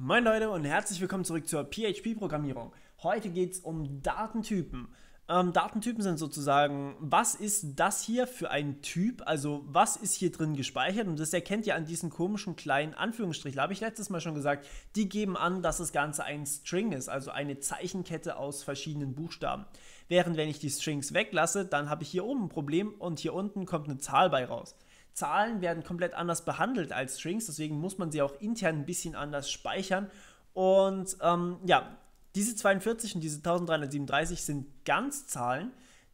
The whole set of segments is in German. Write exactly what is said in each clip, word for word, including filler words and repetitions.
Moin Leute und herzlich willkommen zurück zur P H P-Programmierung. Heute geht es um Datentypen. Ähm, Datentypen sind sozusagen, was ist das hier für ein Typ, also was ist hier drin gespeichert, und das erkennt ihr an diesen komischen kleinen Anführungsstrichen. Da habe ich letztes Mal schon gesagt, die geben an, dass das Ganze ein String ist, also eine Zeichenkette aus verschiedenen Buchstaben. Während wenn ich die Strings weglasse, dann habe ich hier oben ein Problem und hier unten kommt eine Zahl bei raus. Zahlen werden komplett anders behandelt als Strings, deswegen muss man sie auch intern ein bisschen anders speichern. Und ähm, ja, diese zweiundvierzig und diese dreizehnhundertsiebenunddreißig sind Ganzzahlen,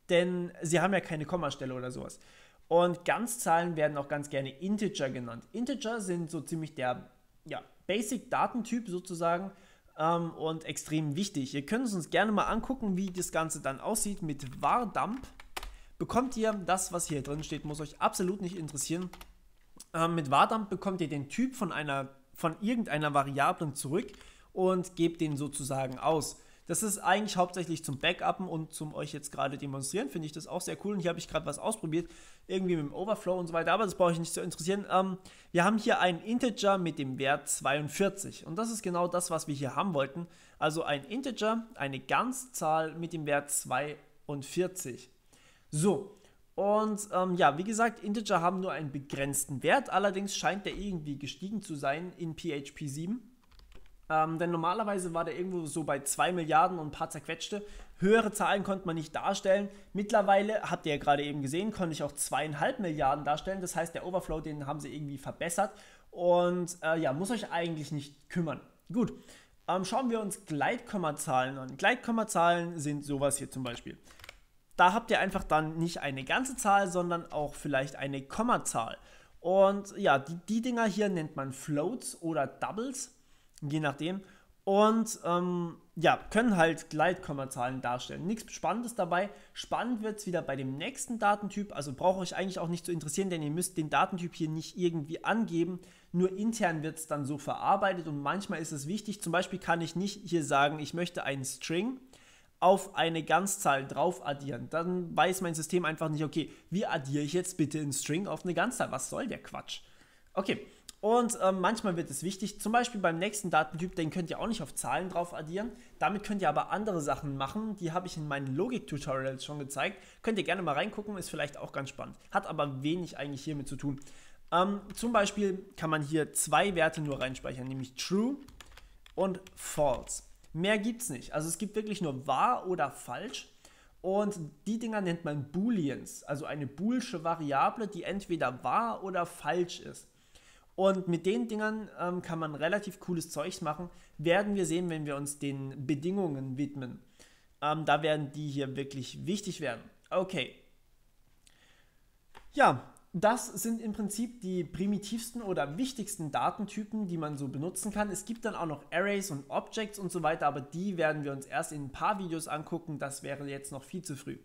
denn sie haben ja keine Kommastelle oder sowas. Und Ganzzahlen werden auch ganz gerne Integer genannt. Integer sind so ziemlich der ja, Basic-Datentyp sozusagen ähm, und extrem wichtig. Ihr könnt es uns gerne mal angucken, wie das Ganze dann aussieht mit var_dump. Bekommt ihr das, was hier drin steht, muss euch absolut nicht interessieren. Ähm, mit var_dump bekommt ihr den Typ von, einer, von irgendeiner Variablen zurück und gebt den sozusagen aus. Das ist eigentlich hauptsächlich zum Backuppen und zum euch jetzt gerade demonstrieren, finde ich das auch sehr cool. Und hier habe ich gerade was ausprobiert, irgendwie mit dem Overflow und so weiter, aber das brauche ich nicht zu interessieren. Ähm, wir haben hier einen Integer mit dem Wert zweiundvierzig und das ist genau das, was wir hier haben wollten. Also ein Integer, eine Ganzzahl mit dem Wert zweiundvierzig. So, und ähm, ja, wie gesagt, Integer haben nur einen begrenzten Wert, allerdings scheint der irgendwie gestiegen zu sein in P H P sieben, ähm, denn normalerweise war der irgendwo so bei zwei Milliarden und ein paar zerquetschte, höhere Zahlen konnte man nicht darstellen, mittlerweile, habt ihr ja gerade eben gesehen, konnte ich auch zwei Komma fünf Milliarden darstellen, das heißt, der Overflow, den haben sie irgendwie verbessert und äh, ja, muss euch eigentlich nicht kümmern. Gut, ähm, schauen wir uns Gleitkommazahlen an. Gleitkommazahlen sind sowas hier zum Beispiel. Da habt ihr einfach dann nicht eine ganze Zahl, sondern auch vielleicht eine Kommazahl. Und ja, die, die Dinger hier nennt man Floats oder Doubles, je nachdem. Und ähm, ja, können halt Gleitkommazahlen darstellen. Nichts Spannendes dabei. Spannend wird es wieder bei dem nächsten Datentyp. Also braucht euch eigentlich auch nicht zu interessieren, denn ihr müsst den Datentyp hier nicht irgendwie angeben. Nur intern wird es dann so verarbeitet und manchmal ist es wichtig. Zum Beispiel kann ich nicht hier sagen, ich möchte einen String auf eine Ganzzahl drauf addieren, dann weiß mein System einfach nicht, okay, wie addiere ich jetzt bitte einen String auf eine Ganzzahl? Was soll der Quatsch? Okay, und äh, manchmal wird es wichtig, zum Beispiel beim nächsten Datentyp, den könnt ihr auch nicht auf Zahlen drauf addieren, damit könnt ihr aber andere Sachen machen, die habe ich in meinen Logik-Tutorials schon gezeigt, könnt ihr gerne mal reingucken, ist vielleicht auch ganz spannend, hat aber wenig eigentlich hiermit zu tun. Ähm, zum Beispiel kann man hier zwei Werte nur reinspeichern, nämlich True und False. Mehr gibt es nicht. Also es gibt wirklich nur wahr oder falsch und die Dinger nennt man Booleans, also eine boolsche Variable, die entweder wahr oder falsch ist. Und mit den Dingern ähm, kann man relativ cooles Zeugs machen, werden wir sehen, wenn wir uns den Bedingungen widmen. Ähm, da werden die hier wirklich wichtig werden. Okay. Ja. Das sind im Prinzip die primitivsten oder wichtigsten Datentypen, die man so benutzen kann. Es gibt dann auch noch Arrays und Objects und so weiter, aber die werden wir uns erst in ein paar Videos angucken. Das wäre jetzt noch viel zu früh.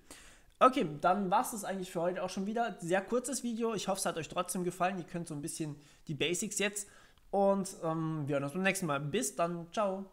Okay, dann war es das eigentlich für heute auch schon wieder. Sehr kurzes Video. Ich hoffe, es hat euch trotzdem gefallen. Ihr könnt so ein bisschen die Basics jetzt. Und ähm, wir hören uns beim nächsten Mal. Bis dann. Ciao.